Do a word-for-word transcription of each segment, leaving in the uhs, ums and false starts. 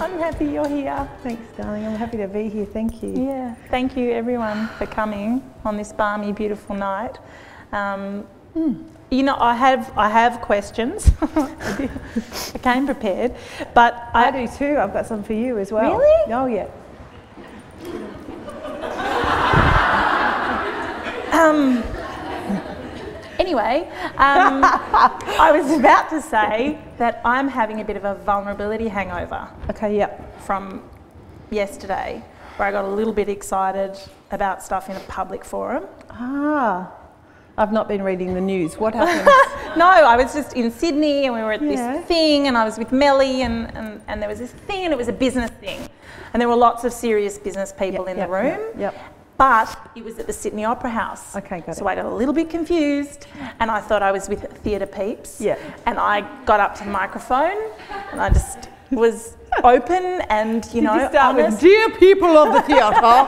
I'm happy you're here. Thanks, darling. I'm happy to be here. Thank you. Yeah. Thank you, everyone, for coming on this balmy, beautiful night. Um, mm. You know, I have I have questions. I came prepared, but I, I do too. I've got some for you as well. Really? Oh yeah. Um, anyway, um, I was about to say that I'm having a bit of a vulnerability hangover. Okay, yep. From yesterday, where I got a little bit excited about stuff in a public forum. Ah, I've not been reading the news. What happened? No, I was just in Sydney and we were at yeah. this thing and I was with Melly and, and, and there was this thing and it was a business thing. And there were lots of serious business people yep, in yep, the room. Yep. yep. But it was at the Sydney Opera House. Okay, got it. So I got a little bit confused and I thought I was with theatre peeps. Yeah. And I got up to the microphone and I just was open and, you know, did you start with, dear people of the theatre?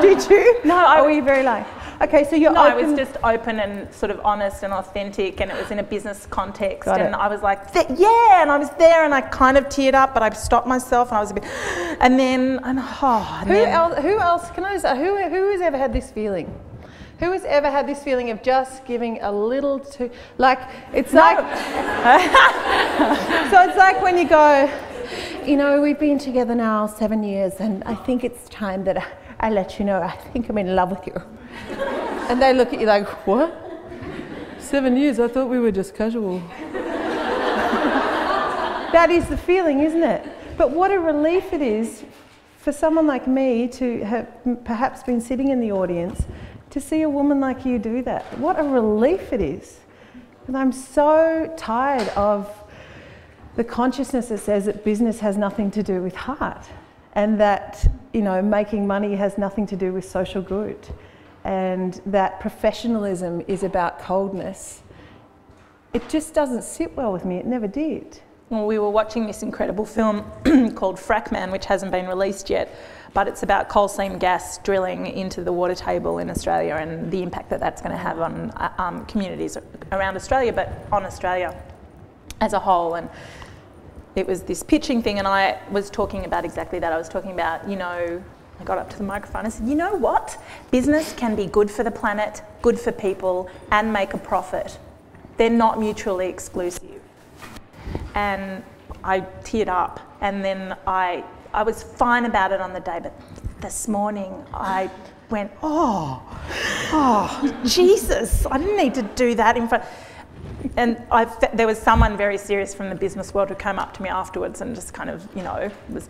Did you? No, I were you very like. Okay, so you're no, open. I was just open and sort of honest and authentic and it was in a business context got and it. I was like, yeah, and I was there and I kind of teared up but I stopped myself and I was a bit, and then, and oh. And who, then else, who else, can I just, who, who has ever had this feeling? Who has ever had this feeling of just giving a little too, like, it's no. like, so it's like when you go, you know, we've been together now seven years and I think it's time that I, I let you know I think I'm in love with you. And they look at you like, what? Seven years, I thought we were just casual. That is the feeling, isn't it? But what a relief it is for someone like me to have perhaps been sitting in the audience to see a woman like you do that. What a relief it is. And I'm so tired of the consciousness that says that business has nothing to do with heart and that, you know, making money has nothing to do with social good. And that professionalism is about coldness. It just doesn't sit well with me, it never did. Well, we were watching this incredible film called Frack Man, which hasn't been released yet, but it's about coal seam gas drilling into the water table in Australia and the impact that that's going to have on uh, um, communities around Australia, but on Australia as a whole. And it was this pitching thing and I was talking about exactly that. I was talking about, you know, I got up to the microphone and said, you know what? Business can be good for the planet, good for people, and make a profit. They're not mutually exclusive. And I teared up and then I, I was fine about it on the day, but this morning I went, oh, oh, Jesus, I didn't need to do that in front. And I fe there was someone very serious from the business world who came up to me afterwards and just kind of, you know, was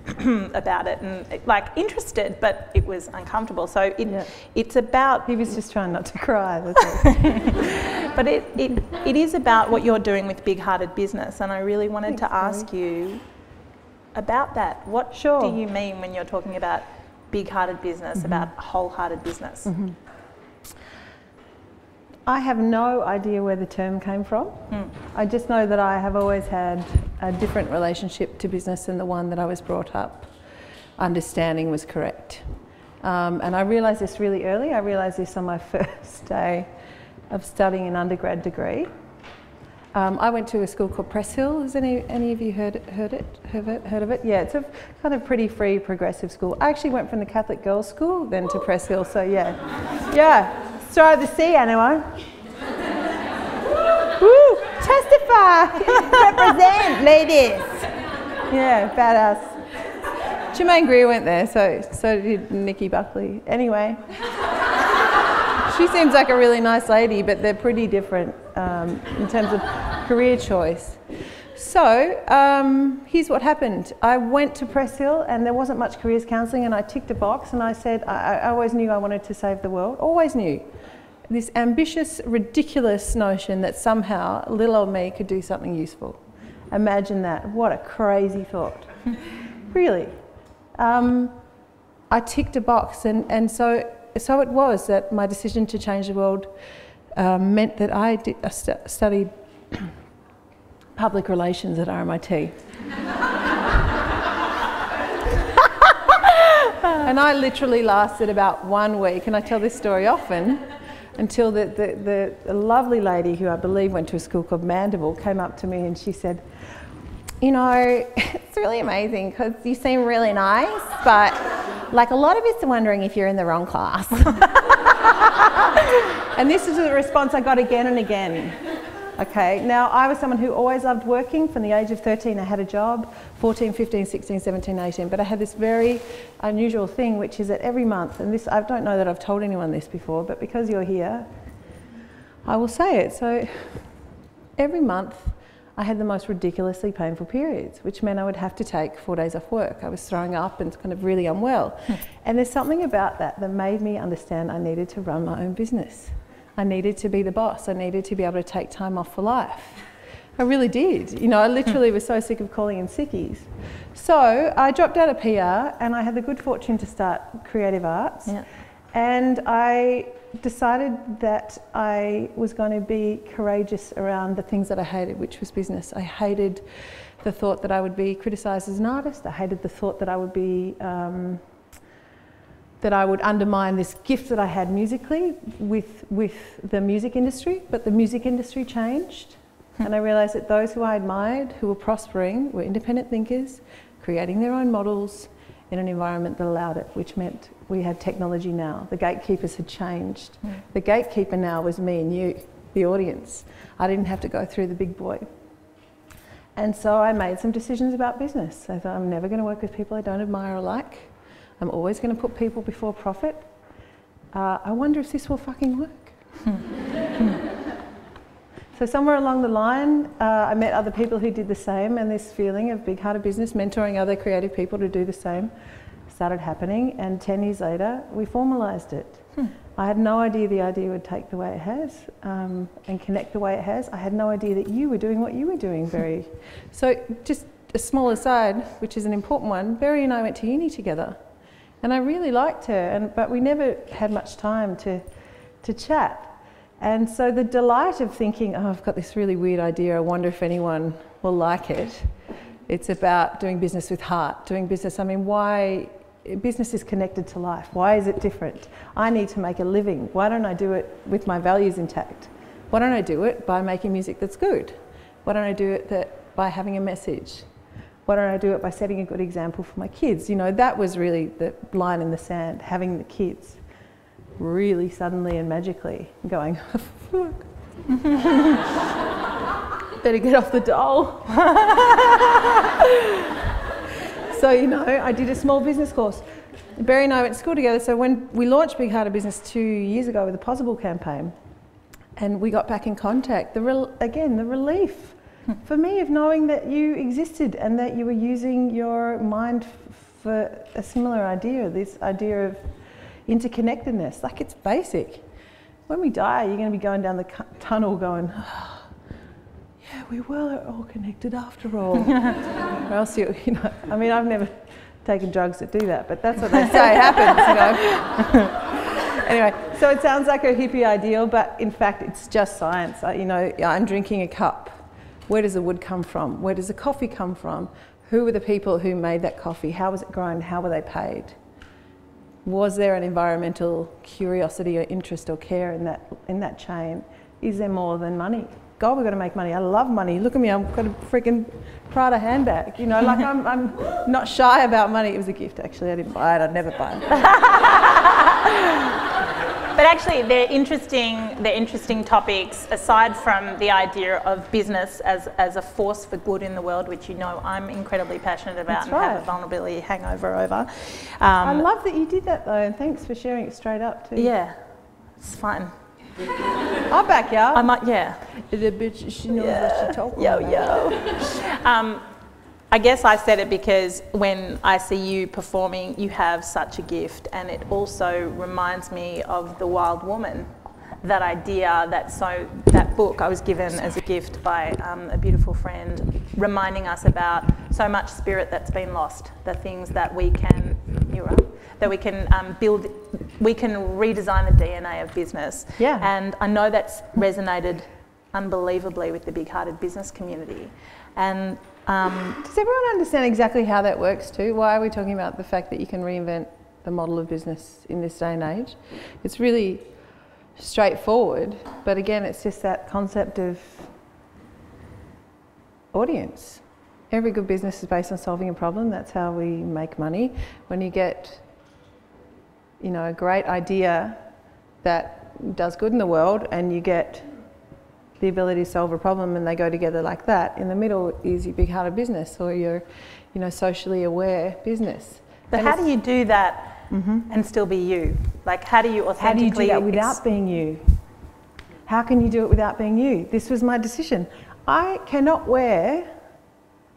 about it and like interested, but it was uncomfortable. So it, yeah. it's about... He was just trying not to cry, that's all. But it, it, it is about what you're doing with Big Hearted Business, and I really wanted Thanks, to ask Barry. you about that. What sure. do you mean when you're talking about Big Hearted Business, mm-hmm. about wholehearted business? Mm-hmm. I have no idea where the term came from. Mm. I just know that I have always had a different relationship to business than the one that I was brought up understanding was correct. Um, and I realised this really early. I realised this on my first day of studying an undergrad degree. Um, I went to a school called Preshill. Has any any of you heard it, heard it heard of it? Yeah, it's a kind of pretty free progressive school. I actually went from the Catholic girls' school then to Preshill. So yeah, yeah. Throw the sea, anyone? Woo! Testify! Represent, ladies! Yeah, badass. Jermaine Greer went there, so so did Nikki Buckley. Anyway, she seems like a really nice lady, but they're pretty different um, in terms of career choice. So um, here's what happened. I went to Preshill and there wasn't much careers counselling and I ticked a box and I said, I, I always knew I wanted to save the world, always knew. This ambitious, ridiculous notion that somehow little old me could do something useful. Imagine that, what a crazy thought. Really. Um, I ticked a box and, and so, so it was that my decision to change the world uh, meant that I did, uh, st studied public relations at R M I T. And I literally lasted about one week, and I tell this story often, until the, the, the lovely lady who I believe went to a school called Mandible came up to me and she said, you know, it's really amazing because you seem really nice, but like a lot of us are wondering if you're in the wrong class. And this is the response I got again and again. Okay, now I was someone who always loved working. From the age of thirteen I had a job, fourteen, fifteen, sixteen, seventeen, eighteen, but I had this very unusual thing, which is that every month, and this, I don't know that I've told anyone this before, but because you're here, I will say it. So every month I had the most ridiculously painful periods, which meant I would have to take four days off work. I was throwing up and kind of really unwell. And there's something about that that made me understand I needed to run my own business. I needed to be the boss. I needed to be able to take time off for life. I really did. You know, I literally was so sick of calling in sickies. So I dropped out of P R and I had the good fortune to start creative arts. Yeah. And I decided that I was going to be courageous around the things that I hated, which was business. I hated the thought that I would be criticised as an artist. I hated the thought that I would be... Um, that I would undermine this gift that I had musically with, with the music industry, but the music industry changed. And I realised that those who I admired, who were prospering, were independent thinkers, creating their own models in an environment that allowed it, which meant we had technology now. The gatekeepers had changed. Mm. The gatekeeper now was me and you, the audience. I didn't have to go through the big boy. And so I made some decisions about business. I thought, I'm never going to work with people I don't admire or like. I'm always going to put people before profit. Uh, I wonder if this will fucking work. So somewhere along the line, uh, I met other people who did the same, and this feeling of Big Hearted Business, mentoring other creative people to do the same, started happening. And ten years later, we formalised it. Hmm. I had no idea the idea would take the way it has um, and connect the way it has. I had no idea that you were doing what you were doing, Barry. So just a small aside, which is an important one, Barry and I went to uni together. And I really liked her, and, but we never had much time to, to chat. And so the delight of thinking, oh, I've got this really weird idea, I wonder if anyone will like it. It's about doing business with heart, doing business. I mean, why? Business is connected to life. Why is it different? I need to make a living. Why don't I do it with my values intact? Why don't I do it by making music that's good? Why don't I do it that, by having a message? Why don't I do it by setting a good example for my kids? You know, that was really the line in the sand, having the kids really suddenly and magically going, fuck, better get off the dole. So, you know, I did a small business course. Barry and I went to school together, so when we launched Big Hearted Business two years ago with the Possible campaign, and we got back in contact, the real, again, the relief for me of knowing that you existed and that you were using your mind for a similar idea, this idea of interconnectedness. Like, it's basic. When we die, you're going to be going down the tunnel going, oh, yeah, we were all connected after all. Or else you, you know, I mean, I've never taken drugs that do that, but that's what they say happens, you know. Anyway, so it sounds like a hippie ideal, but in fact, it's just science. Like, you know, I'm drinking a cup. Where does the wood come from? Where does the coffee come from? Who were the people who made that coffee? How was it grown? How were they paid? Was there an environmental curiosity or interest or care in that, in that chain? Is there more than money? God, we've got to make money. I love money. Look at me, I've got a freaking Prada handbag. You know, like I'm, I'm not shy about money. It was a gift, actually. I didn't buy it. I'd never buy it. But actually, they're interesting, they're interesting topics, aside from the idea of business as, as a force for good in the world, which you know I'm incredibly passionate about. That's and right. Have a vulnerability hangover over. Um, I love that you did that, though, and thanks for sharing it straight up, too. Yeah, it's fun. I'll back you up. I might, yeah. The bitch, she knows yeah. what she's talking yo, about. Yo, yo. um, I guess I said it because when I see you performing, you have such a gift, and it also reminds me of The Wild Woman, that idea, that so that book I was given as a gift by um, a beautiful friend, reminding us about so much spirit that's been lost, the things that we can, you're up, that we can um, build, we can redesign the D N A of business. Yeah. And I know that's resonated unbelievably with the big-hearted business community. And Um, does everyone understand exactly how that works too? Why are we talking about the fact that you can reinvent the model of business in this day and age? It's really straightforward, but again, it's just that concept of audience. Every good business is based on solving a problem. That's how we make money. When you get, you know, a great idea that does good in the world and you get the ability to solve a problem and they go together like that, in the middle is your big-hearted business or your, you know, socially aware business. But and how do you do that mm-hmm. and still be you? Like, how do you authentically... How do you do that without being you? How can you do it without being you? This was my decision. I cannot wear...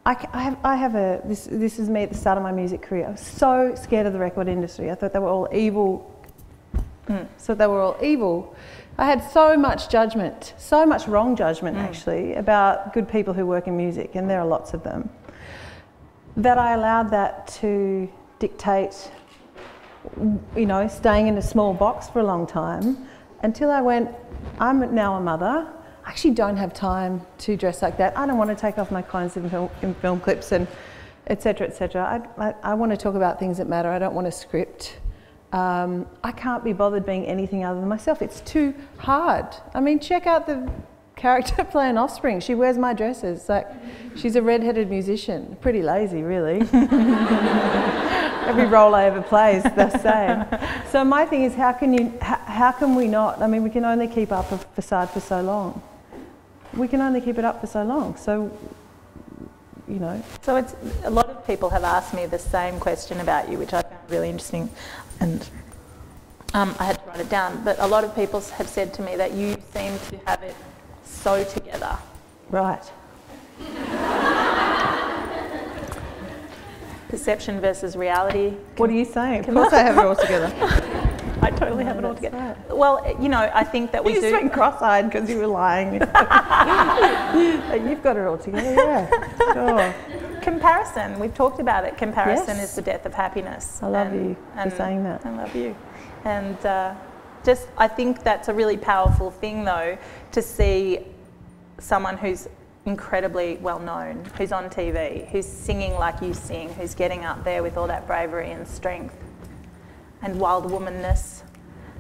I have, I have a, this, this is me at the start of my music career. I was so scared of the record industry. I thought they were all evil. Mm. So they were all evil. I had so much judgment, so much wrong judgment mm. actually, about good people who work in music, and there are lots of them, that I allowed that to dictate, you know, staying in a small box for a long time, until I went, I'm now a mother. I actually don't have time to dress like that. I don't want to take off my clothes in film, in film clips and et cetera, et cetera. I, I, I want to talk about things that matter. I don't want to script. Um, I can't be bothered being anything other than myself. It's too hard. I mean, check out the character playing Offspring. She wears my dresses. Like, she's a red-headed musician. Pretty lazy, really. Every role I ever play is the same. So my thing is, how can you? How, how can we not? I mean, we can only keep up a facade for so long. We can only keep it up for so long, so, you know. So it's, a lot of people have asked me the same question about you, which I found really interesting, and um, I had to write it down, but a lot of people have said to me that you seem to have it so together. Right. Perception versus reality. What are you saying? Of course I have it all together. I totally have it all together. Right. Well, you know, I think that we you do... You just went cross-eyed because you were lying. You've got it all together, yeah. Sure. Comparison. We've talked about it. Comparison yes. is the death of happiness. I love and, you and for saying that. I love you. And uh, just, I think that's a really powerful thing, though, to see someone who's incredibly well-known, who's on T V, who's singing like you sing, who's getting up there with all that bravery and strength and wild womanness.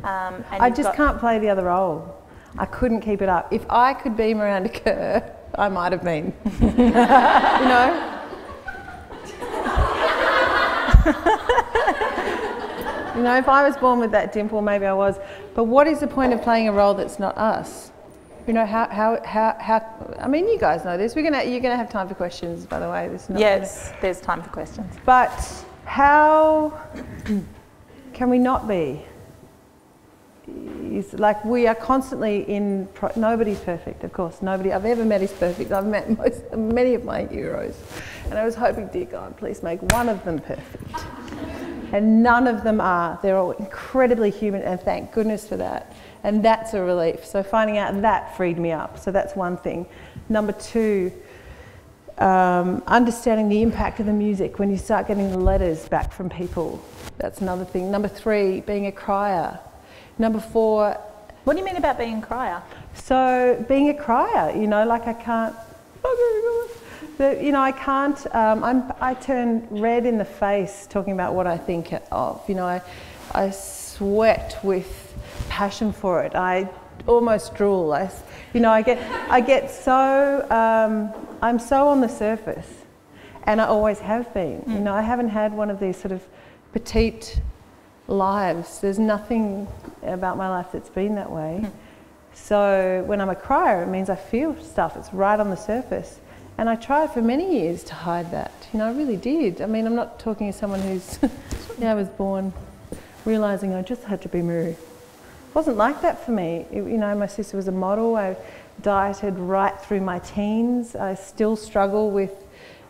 Um, and I just can't play the other role. I couldn't keep it up. If I could be Miranda Kerr, I might have been. You know? You know, if I was born with that dimple, maybe I was. But what is the point of playing a role that's not us? You know, how, how, how, how, I mean, you guys know this. We're gonna, you're going to have time for questions, by the way. This not yes, gonna, there's time for questions. But how... Can we not be? It's like, we are constantly in, pro nobody's perfect, of course. Nobody I've ever met is perfect. I've met most, many of my heroes. And I was hoping, dear God, please make one of them perfect. And none of them are. They're all incredibly human, and thank goodness for that. And that's a relief. So finding out that freed me up. So that's one thing. Number two, Um, understanding the impact of the music when you start getting the letters back from people. That's another thing. Number three, being a crier. Number four... What do you mean about being a crier? So, being a crier, you know, like I can't... But, you know, I can't... Um, I'm, I turn red in the face talking about what I think of. You know, I, I sweat with passion for it. I almost drool. I, you know, I get, I get so... Um, I'm so on the surface, and I always have been. Mm. You know, I haven't had one of these sort of petite lives. There's nothing about my life that's been that way. Mm. So when I'm a crier, it means I feel stuff. It's right on the surface. And I tried for many years to hide that. You know, I really did. I mean, I'm not talking as someone who's, you know, I was born realising I just had to be Mary. It wasn't like that for me. It, you know, my sister was a model. I, dieted right through my teens. I still struggle with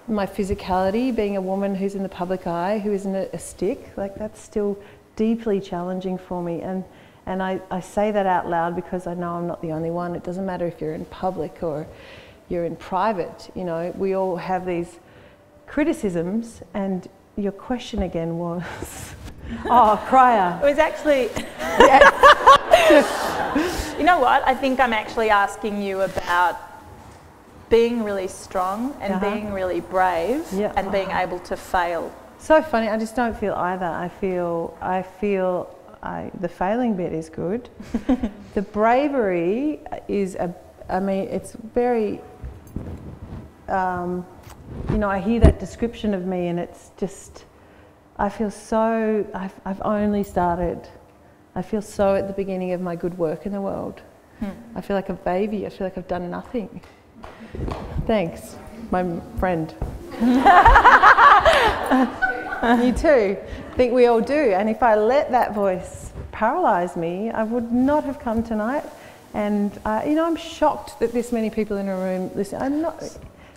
my physicality, being a woman who's in the public eye, who isn't a stick. Like, that's still deeply challenging for me. And, and I, I say that out loud because I know I'm not the only one. It doesn't matter if you're in public or you're in private. You know, we all have these criticisms. And your question again was... oh, crier. It was actually... You know what? I think I'm actually asking you about being really strong and uh-huh. being really brave yeah. and being able to fail. So funny. I just don't feel either. I feel I feel I, the failing bit is good. The bravery is a. I mean, it's very. Um, you know, I hear that description of me and it's just, I feel so, I've, I've only started. I feel so at the beginning of my good work in the world. Hmm. I feel like a baby. I feel like I've done nothing. Thanks, my friend. You too. I think we all do. And if I let that voice paralyse me, I would not have come tonight. And, uh, you know, I'm shocked that this many people in a room listen. I'm not...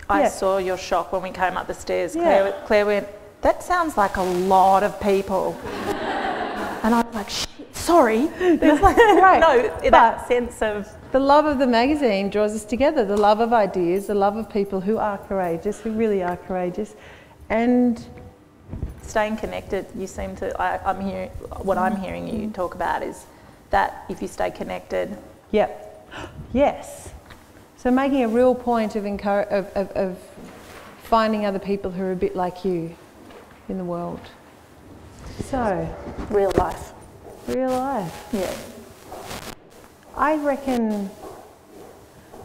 I yeah. saw your shock when we came up the stairs. Claire, yeah. Claire went, that sounds like a lot of people. And I was like, shit, sorry. There's like, right. No, but that sense of... The love of the magazine draws us together. The love of ideas, the love of people who are courageous, who really are courageous. And... Staying connected, you seem to... I, I'm hearing, what I'm hearing you talk about is that if you stay connected... Yep. Yes. So making a real point of, encourage, of, of, of finding other people who are a bit like you in the world. So... Real life. Real life. Yeah. I reckon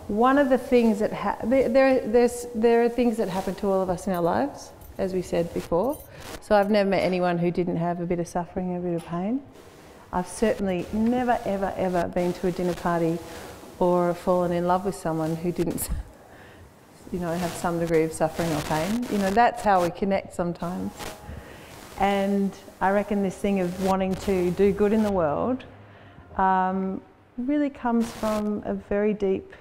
one of the things that... Ha there, there, there's, there are things that happen to all of us in our lives, as we said before. So I've never met anyone who didn't have a bit of suffering, a bit of pain. I've certainly never, ever, ever been to a dinner party or fallen in love with someone who didn't, you know, have some degree of suffering or pain. You know, that's how we connect sometimes. And I reckon this thing of wanting to do good in the world um, really comes from a very deep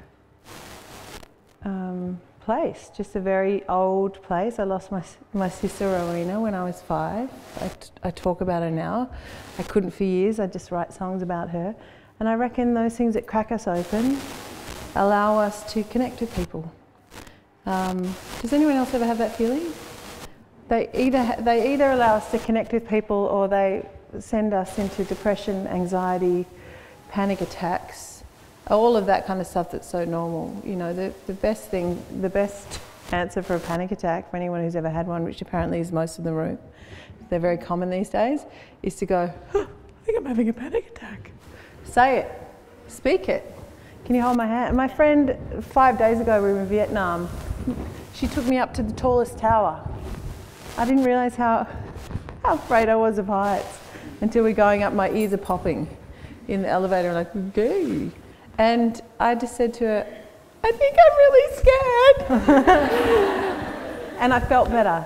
um, place, just a very old place. I lost my, my sister Rowena when I was five. I, t I talk about her now. I couldn't for years. I just write songs about her. And I reckon those things that crack us open allow us to connect with people. Um, does anyone else ever have that feeling? They either, ha they either allow us to connect with people or they send us into depression, anxiety, panic attacks, all of that kind of stuff that's so normal. You know, the, the best thing, the best answer for a panic attack for anyone who's ever had one, which apparently is most of the room, they're very common these days, is to go, huh, I think I'm having a panic attack. Say it. Speak it. Can you hold my hand? My friend, five days ago we were in Vietnam. She took me up to the tallest tower. I didn't realise how, how afraid I was of heights until we're going up, my ears are popping in the elevator. I'm like, okay. And I just said to her, I think I'm really scared. And I felt better.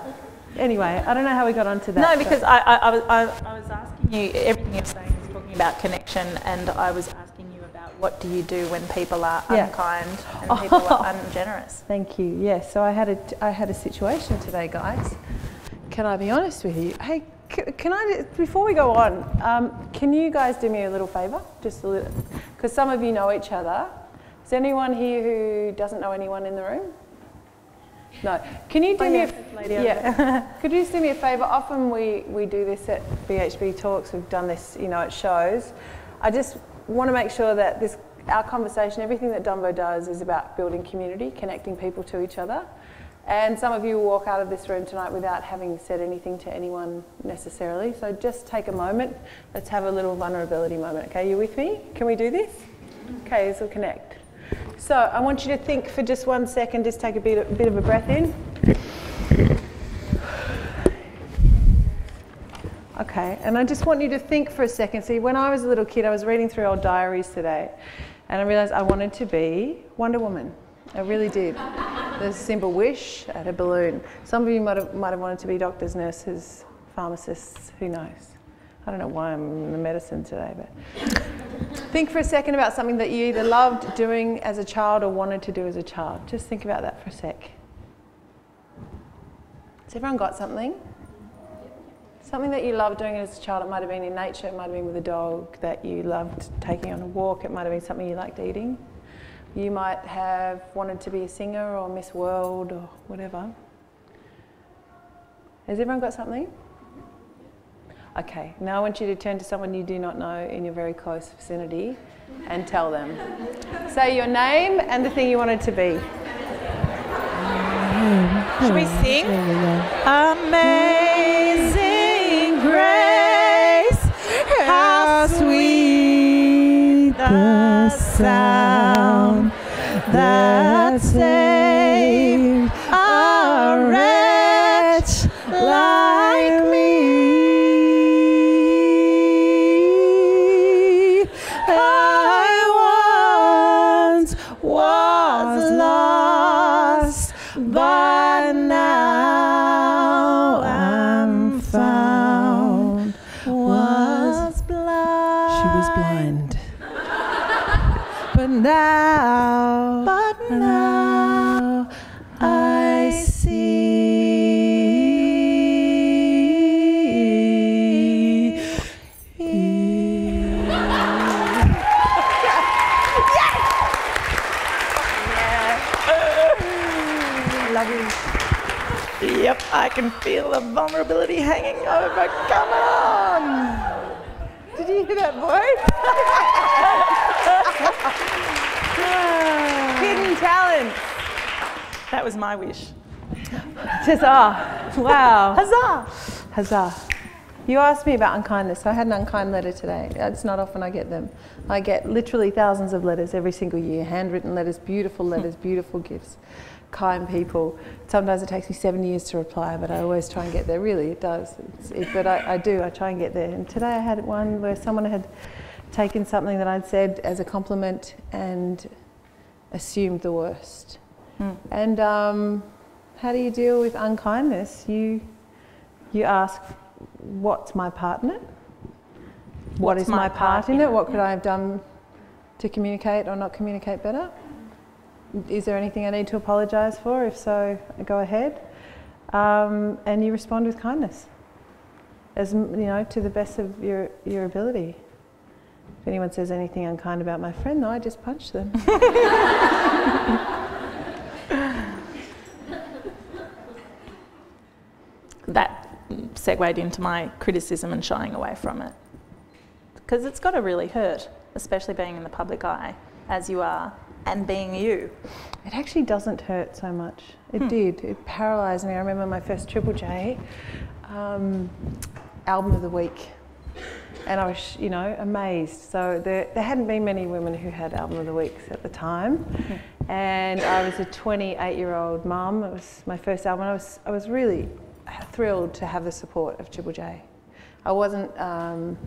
Anyway, I don't know how we got onto that. No, because I, I, I, was, I, I was asking you, everything you're saying is talking about connection, and I was asking you about what do you do when people are yeah. unkind and oh. people are ungenerous. Thank you. Yes. Yeah, so I had a, I had a situation today, guys. Can I be honest with you? Hey, can I, before we go on, um, can you guys do me a little favour? Just a little, because some of you know each other. Is anyone here who doesn't know anyone in the room? No. Can you do oh, me yes, a lady yeah. Could you just do me a favour? Often we, we do this at B H B Talks. We've done this, you know, at shows. I just want to make sure that this, our conversation, everything that Dumbo does is about building community, connecting people to each other. And some of you will walk out of this room tonight without having said anything to anyone necessarily. So just take a moment. Let's have a little vulnerability moment. Okay, you with me? Can we do this? Okay, this will connect. So I want you to think for just one second, just take a bit, a bit of a breath in. Okay, and I just want you to think for a second. See, when I was a little kid, I was reading through old diaries today, and I realised I wanted to be Wonder Woman. I really did. There's a simple wish and a balloon. Some of you might have, might have wanted to be doctors, nurses, pharmacists, who knows. I don't know why I'm in the medicine today, but... Think for a second about something that you either loved doing as a child or wanted to do as a child. Just think about that for a sec. Has everyone got something? Something that you loved doing as a child. It might have been in nature, it might have been with a dog, that you loved taking on a walk, it might have been something you liked eating. You might have wanted to be a singer or Miss World or whatever. Has everyone got something? Okay, now I want you to turn to someone you do not know in your very close vicinity and tell them. Say your name and the thing you wanted to be. Should we sing? Amazing grace, how sweet the sound that saved a wretch. now, but now I see. I love you. Yep, I can feel the vulnerability hanging over. Come on. Did you hear that voice? Hidden talent. That was my wish. Huzzah. Wow. Huzzah. Huzzah. You asked me about unkindness. I had an unkind letter today. It's not often I get them. I get literally thousands of letters every single year. Handwritten letters, beautiful letters, beautiful gifts. Kind people. Sometimes it takes me seven years to reply, but I always try and get there. Really, it does. It's, it, but I, I do. I try and get there. And today I had one where someone had taken something that I'd said as a compliment and assumed the worst. Mm. And um, how do you deal with unkindness? You you ask, what's my part in it? What's what is my part, part in it? it? What could yeah. I have done to communicate or not communicate better? Is there anything I need to apologise for? If so, go ahead. Um, and you respond with kindness, as you know, to the best of your your ability. If anyone says anything unkind about my friend, though, I just punch them. That segued into my criticism and shying away from it, because it's got to really hurt, especially being in the public eye as you are. And being you. It actually doesn't hurt so much. It hmm. did. It paralysed me. I remember my first Triple J um, album of the week, and I was, you know, amazed. So there, there hadn't been many women who had album of the weeks at the time, hmm. and I was a twenty-eight-year-old mum. It was my first album. I was, I was really thrilled to have the support of Triple J. I wasn't. Um,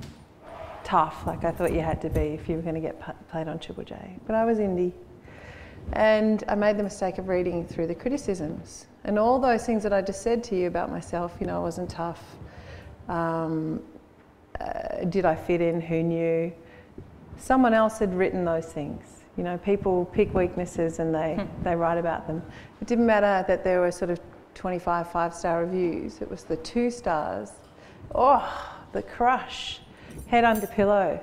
tough like I thought you had to be if you were going to get played on Triple J. But I was indie, and I made the mistake of reading through the criticisms and all those things that I just said to you about myself. You know, I wasn't tough, um, uh, did I fit in, who knew? Someone else had written those things. You know, people pick weaknesses and they, hmm. they write about them. It didn't matter that there were sort of twenty-five five-star reviews. It was the two stars. Oh, the crush. Head under pillow,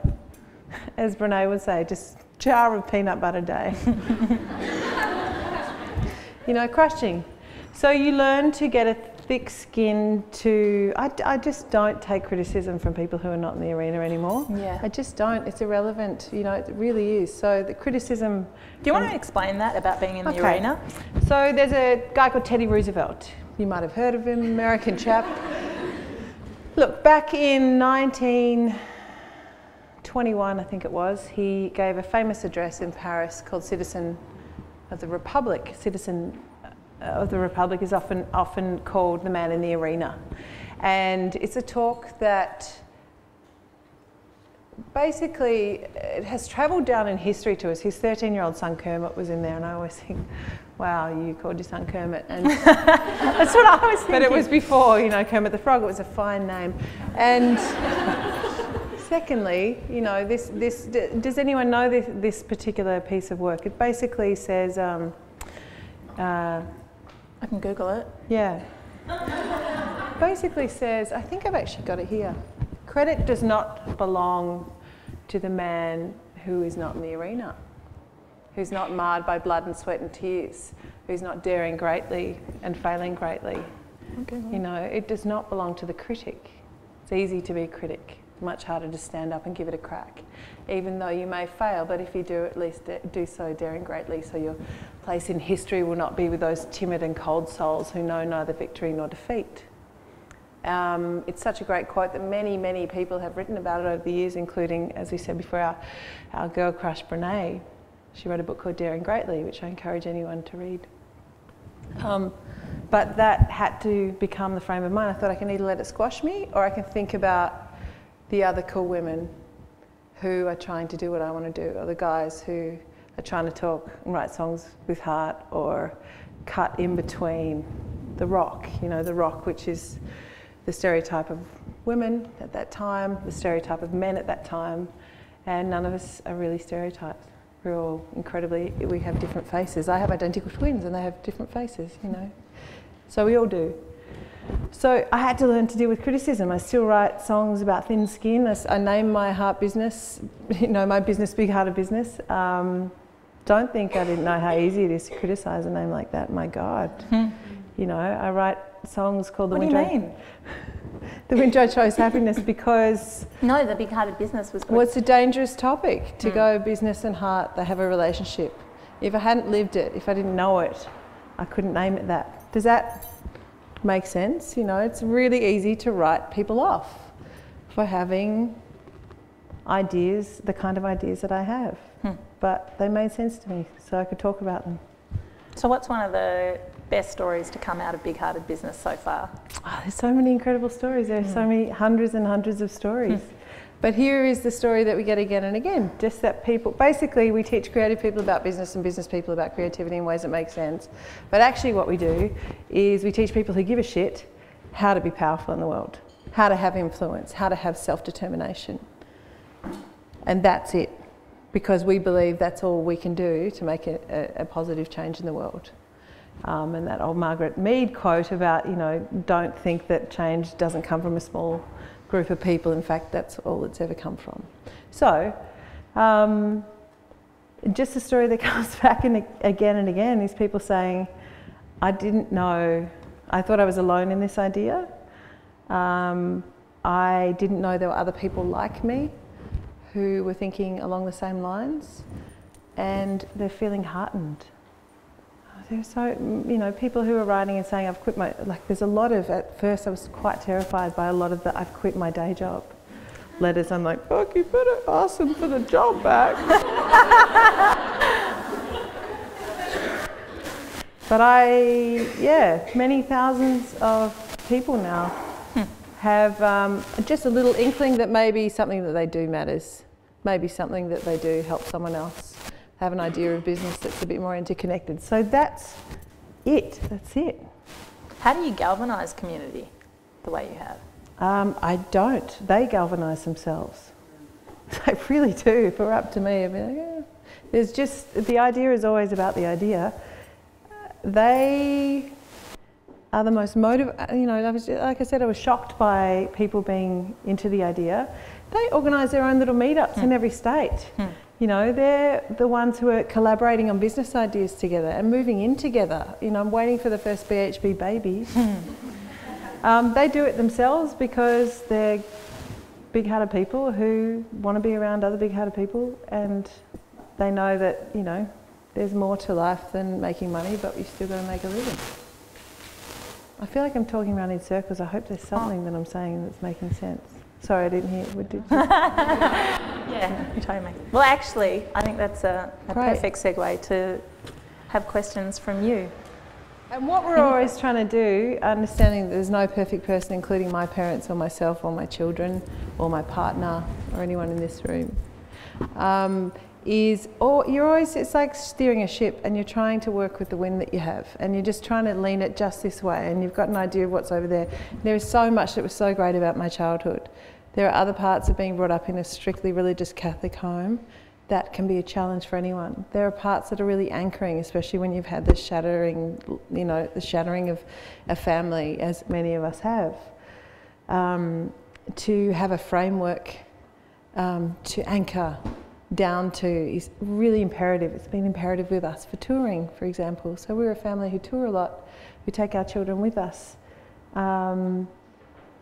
as Brené would say, just jar of peanut butter a day. You know, crushing. So you learn to get a thick skin to... I, I just don't take criticism from people who are not in the arena anymore. Yeah. I just don't. It's irrelevant. You know, it really is. So the criticism... Do you want to explain that about being in okay. the arena? So there's a guy called Teddy Roosevelt. You might have heard of him, American chap. Look, back in nineteen twenty-one, I think it was, he gave a famous address in Paris called Citizen of the Republic. Citizen of the Republic is often, often called the man in the arena. And it's a talk that basically it has travelled down in history to us. His thirteen-year-old son Kermit was in there, and I always think, wow, you called your son Kermit. And that's what I was thinking. But it was before, you know, Kermit the Frog. It was a fine name. And secondly, you know, this, this, does anyone know this, this particular piece of work? It basically says... Um, uh, I can Google it. Yeah. Basically says, I think I've actually got it here. Credit does not belong to the man who is not in the arena, who's not marred by blood and sweat and tears, who's not daring greatly and failing greatly. Okay. You know, it does not belong to the critic. It's easy to be a critic, much harder to stand up and give it a crack, even though you may fail, but if you do, at least do so daring greatly, so your place in history will not be with those timid and cold souls who know neither victory nor defeat. Um, it's such a great quote that many, many people have written about it over the years, including, as we said before, our, our girl crush, Brené. She wrote a book called Daring Greatly, which I encourage anyone to read. Um, but that had to become the frame of mind. I thought I can either let it squash me, or I can think about the other cool women who are trying to do what I want to do, or the guys who are trying to talk and write songs with heart, or cut in between the rock, you know, the rock, which is the stereotype of women at that time, the stereotype of men at that time, and none of us are really stereotyped. We're all incredibly, we have different faces. I have identical twins and they have different faces, you know. So we all do. So I had to learn to deal with criticism. I still write songs about thin skin. I, I name my heart business, you know, my business, Big Hearted Business. Um, don't think I didn't know how easy it is to criticise a name like that. My God. You know, I write songs called The Winter. What do you mean? The Winter I Chose Happiness because... No, the Big Hearted Business was... Good. Well, it's a dangerous topic to mm. go business and heart. They have a relationship. If I hadn't lived it, if I didn't know it, I couldn't name it that. Does that make sense? You know, it's really easy to write people off for having ideas, the kind of ideas that I have. Mm. But they made sense to me, so I could talk about them. So what's one of the best stories to come out of Big Hearted Business so far? Oh, there's so many incredible stories. There are mm. so many hundreds and hundreds of stories. Mm. But here is the story that we get again and again, just that people, basically we teach creative people about business and business people about creativity in ways that make sense. But actually what we do is we teach people who give a shit how to be powerful in the world, how to have influence, how to have self-determination. And that's it. Because we believe that's all we can do to make a, a, a positive change in the world. Um, and that old Margaret Mead quote about, you know, don't think that change doesn't come from a small group of people. In fact, that's all it's ever come from. So, um, just a story that comes back in again and again is people saying, I didn't know, I thought I was alone in this idea. Um, I didn't know there were other people like me who were thinking along the same lines, and they're feeling heartened. They're so, you know, people who are writing and saying, I've quit my, like there's a lot of, at first I was quite terrified by a lot of the, I've quit my day job letters. I'm like, fuck, you better ask them for the job back. But I, yeah, many thousands of people now have um, just a little inkling that maybe something that they do matters. Maybe something that they do helps someone else have an idea of business that's a bit more interconnected. So that's it, that's it. How do you galvanise community the way you have? Um, I don't. They galvanise themselves. They really do. If it were up to me, I'd be like, yeah. There's just, the idea is always about the idea. Uh, they... are the most motiv- you know, I was, like I said, I was shocked by people being into the idea. They organise their own little meetups mm. in every state. Mm. You know, they're the ones who are collaborating on business ideas together and moving in together. You know, I'm waiting for the first B H B baby. Mm. um, they do it themselves because they're big-hearted people who want to be around other big-hearted people, and they know that, you know, there's more to life than making money, but you still got to make a living. I feel like I'm talking around in circles. I hope there's something oh. that I'm saying that's making sense. Sorry, I didn't hear what did you? Yeah, you told me. Well, actually, I think that's a, a perfect segue to have questions from you. And what we're always trying to do, understanding that there's no perfect person, including my parents or myself or my children or my partner or anyone in this room, um, is or you're always, it's like steering a ship and you're trying to work with the wind that you have and you're just trying to lean it just this way and you've got an idea of what's over there. There is so much that was so great about my childhood. There are other parts of being brought up in a strictly religious Catholic home that can be a challenge for anyone. There are parts that are really anchoring, especially when you've had the shattering, you know, the shattering of a family, as many of us have. Um, to have a framework um, to anchor down to is really imperative. It's been imperative with us for touring, for example. So we're a family who tour a lot. We take our children with us. Um,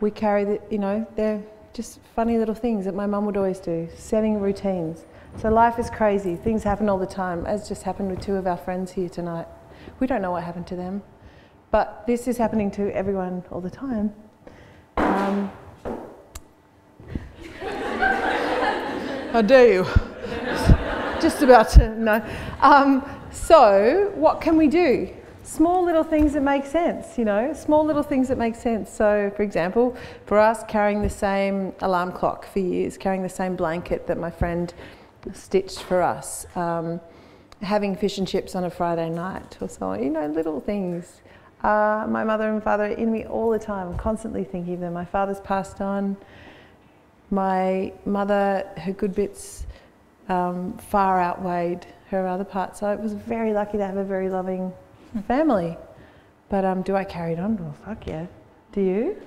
we carry the, you know, they're just funny little things that my mum would always do, setting routines. So life is crazy. Things happen all the time, as just happened with two of our friends here tonight. We don't know what happened to them, but this is happening to everyone all the time. Um, How dare you? Just about to know. Um, so what can we do? Small little things that make sense, you know, small little things that make sense. So for example, for us, carrying the same alarm clock for years, carrying the same blanket that my friend stitched for us, um, having fish and chips on a Friday night or so, you know, little things. Uh, my mother and father are in me all the time, constantly thinking of them. My father's passed on. My mother, her good bits um, far outweighed her other part. So I was very lucky to have a very loving family. But um, do I carry it on? Well, fuck yeah. Do you?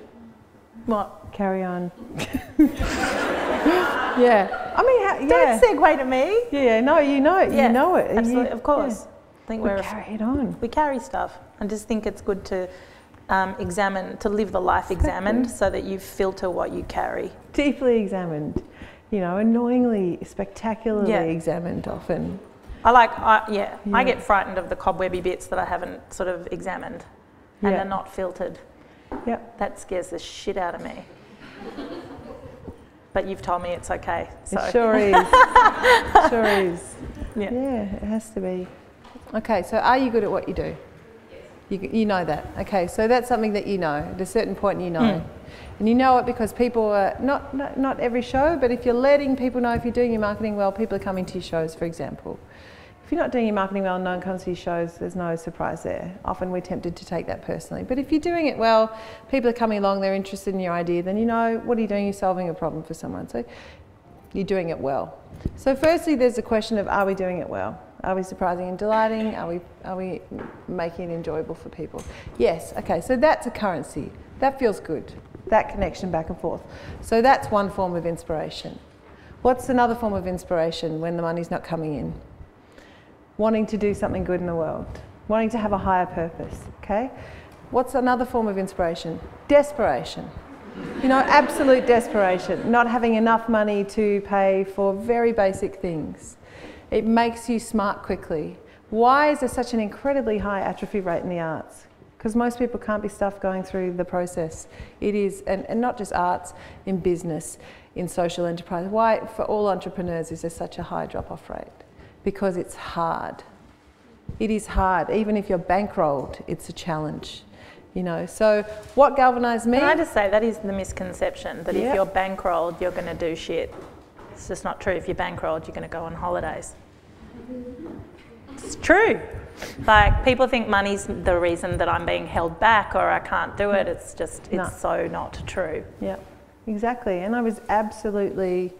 What? Carry on. Yeah. I mean, how, yeah. Don't segue to me. Yeah, yeah. No, you know it. Yeah, you know it. Absolutely, you, of course. Yeah. I think we we're carry it on. We carry stuff. I just think it's good to um, examine, to live the life examined, so that you filter what you carry. Deeply examined, you know, annoyingly, spectacularly yeah. examined often. I like, I, yeah, yeah, I get frightened of the cobwebby bits that I haven't sort of examined and yeah. are not filtered. Yeah. That scares the shit out of me. But you've told me it's okay. So. It sure is. It sure is. Yeah. Yeah, it has to be. Okay, so are you good at what you do? Yes. You, you know that. Okay, so that's something that you know. At a certain point you know. Mm. And you know it because people are, not, not, not every show, but if you're letting people know, if you're doing your marketing well, people are coming to your shows, for example. If you're not doing your marketing well and no one comes to your shows, there's no surprise there. Often we're tempted to take that personally. But if you're doing it well, people are coming along, they're interested in your idea, then you know, what are you doing? You're solving a problem for someone. So you're doing it well. So firstly, there's the question of, are we doing it well? Are we surprising and delighting? Are we, are we making it enjoyable for people? Yes, okay, so that's a currency. That feels good, that connection back and forth. So that's one form of inspiration. What's another form of inspiration when the money's not coming in? Wanting to do something good in the world, wanting to have a higher purpose, okay? What's another form of inspiration? Desperation. You know, absolute desperation, not having enough money to pay for very basic things. It makes you smart quickly. Why is there such an incredibly high atrophy rate in the arts? Because most people can't be stuffed going through the process. It is, and, and not just arts, in business, in social enterprise. Why, for all entrepreneurs, is there such a high drop-off rate? Because it's hard. It is hard. Even if you're bankrolled, it's a challenge. You know, so what galvanised me? Can I just say, that is the misconception, that yep. if you're bankrolled, you're going to do shit. It's just not true. If you're bankrolled, you're going to go on holidays. It's true. Like, people think money's the reason that I'm being held back or I can't do it. It's just, it's no. so not true. Yeah, exactly. And I was absolutely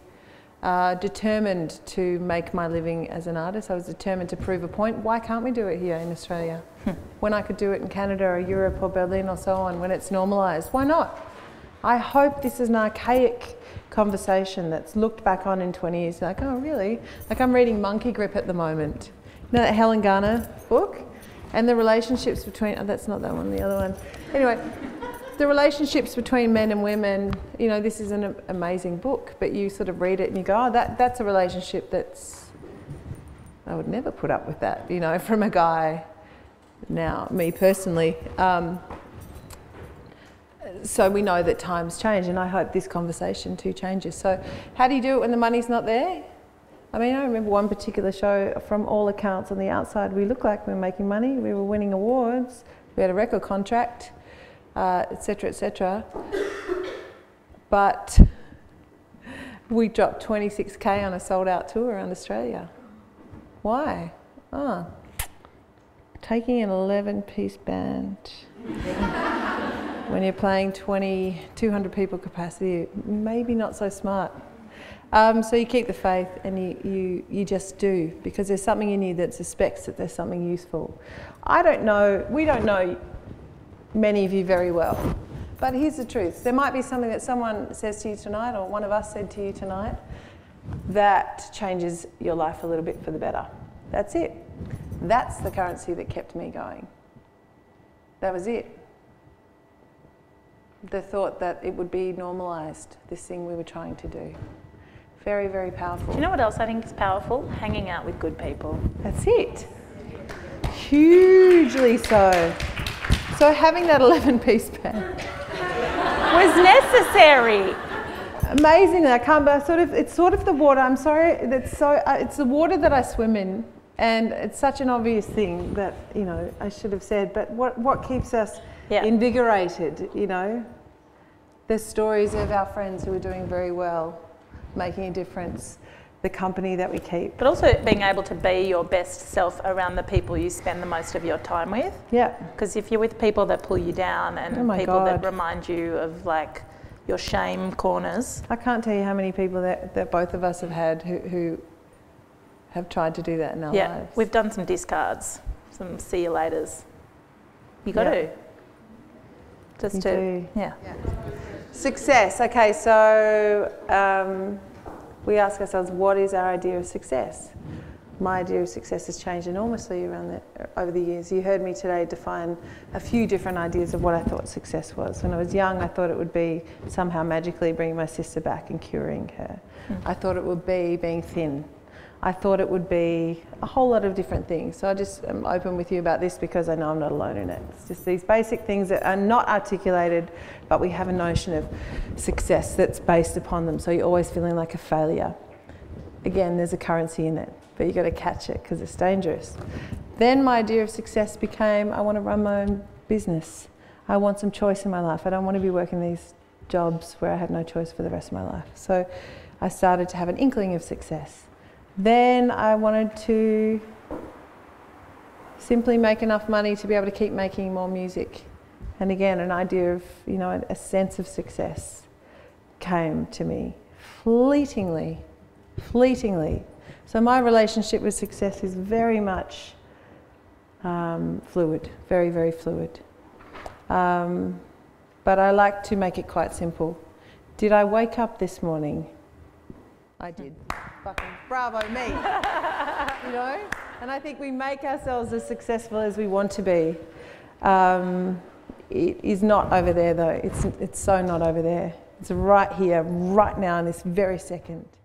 uh, determined to make my living as an artist. I was determined to prove a point. Why can't we do it here in Australia? Hmm. When I could do it in Canada or Europe or Berlin or so on, when it's normalised, why not? I hope this is an archaic conversation that's looked back on in twenty years, like, oh really? Like, I'm reading Monkey Grip at the moment. You know that Helen Garner book? And the relationships between, oh, that's not that one, the other one. Anyway, the relationships between men and women, you know, this is an amazing book, but you sort of read it and you go, oh, that, that's a relationship that's, I would never put up with that, you know, from a guy. Now, me personally. Um, so we know that times change, and I hope this conversation too changes. So how do you do it when the money's not there? I mean, I remember one particular show, from all accounts on the outside, we looked like we were making money, we were winning awards, we had a record contract, uh, et cetera, et cetera. But we dropped twenty-six K on a sold-out tour around Australia. Why? Oh, taking an eleven-piece band. When you're playing twenty, two hundred people capacity, maybe not so smart. Um, so you keep the faith and you, you, you just do, because there's something in you that suspects that there's something useful. I don't know, we don't know many of you very well, but here's the truth. There might be something that someone says to you tonight, or one of us said to you tonight, that changes your life a little bit for the better. That's it. That's the currency that kept me going. That was it. The thought that it would be normalised, this thing we were trying to do. Very, very powerful. Do you know what else I think is powerful? Hanging out with good people. That's it. Hugely so. So having that eleven-piece band was necessary. Amazingly, I can't. But I sort of, it's sort of the water. I'm sorry. That's so. Uh, it's the water that I swim in, and it's such an obvious thing that, you know, I should have said. But what what keeps us yeah. invigorated? You know, there's stories of our friends who are doing very well, making a difference, the company that we keep. But also being able to be your best self around the people you spend the most of your time with. Yeah. Because if you're with people that pull you down and oh people God. that remind you of, like, your shame corners. I can't tell you how many people that, that both of us have had who, who have tried to do that in our yeah. lives. We've done some discards, some see you laters. You got yeah. to. Just you to. Do. Yeah. yeah. Success. Okay, so um, we ask ourselves, what is our idea of success? My idea of success has changed enormously around the, over the years. You heard me today define a few different ideas of what I thought success was. When I was young, I thought it would be somehow magically bringing my sister back and curing her. Mm. I thought it would be being thin. I thought it would be a whole lot of different things. So I just am open with you about this because I know I'm not alone in it. It's just these basic things that are not articulated, but we have a notion of success that's based upon them. So you're always feeling like a failure. Again, there's a currency in it, but you've got to catch it because it's dangerous. Then my idea of success became, I want to run my own business. I want some choice in my life. I don't want to be working these jobs where I have no choice for the rest of my life. So I started to have an inkling of success. Then I wanted to simply make enough money to be able to keep making more music. And again, an idea of, you know, a sense of success came to me fleetingly, fleetingly. So my relationship with success is very much um, fluid, very, very fluid. Um, but I like to make it quite simple. Did I wake up this morning? I did. Fucking bravo me. You know? And I think we make ourselves as successful as we want to be. Um, it is not over there though. It's, it's so not over there. It's right here, right now in this very second.